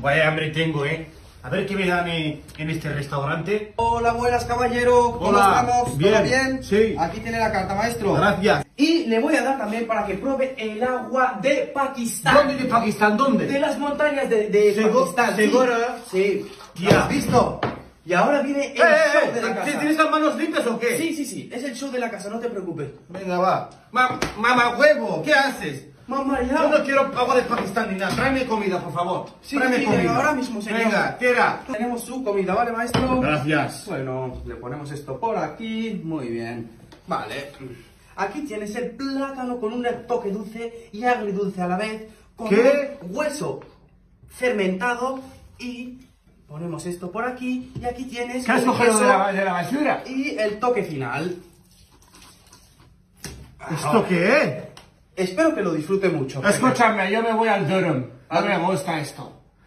Vaya hambre tengo, ¿eh? A ver qué me dan en este restaurante. Hola, buenas, caballero. ¿Cómo estamos? ¿Todo bien? Sí. Aquí tiene la carta, maestro. Gracias. Y le voy a dar también para que pruebe el agua de Pakistán. ¿Dónde de Pakistán? ¿Dónde? De las montañas de Pakistán. ¿Seguro? Sí. ¿Has visto? Y ahora viene el show de la casa. ¿Tienes las manos limpias o qué? Sí, sí, sí. Es el show de la casa, no te preocupes. Venga, va. Mamá huevo, ¿qué haces? Mamá, ya. Yo no quiero agua de Pakistán ni nada. Tráeme comida, por favor. Sí, tráeme comida. Ahora mismo, señor. Venga, tira. Tenemos su comida, ¿vale, maestro? Gracias. Bueno, le ponemos esto por aquí. Muy bien. Vale. Aquí tienes el plátano con un toque dulce y agridulce a la vez. Con un hueso fermentado y... ponemos esto por aquí y aquí tienes... ¿Qué has cogido de la basura? Y el toque final. ¿Esto qué es? Espero que lo disfrute mucho. Escúchame, yo me voy al Durham. A mí me gusta esto.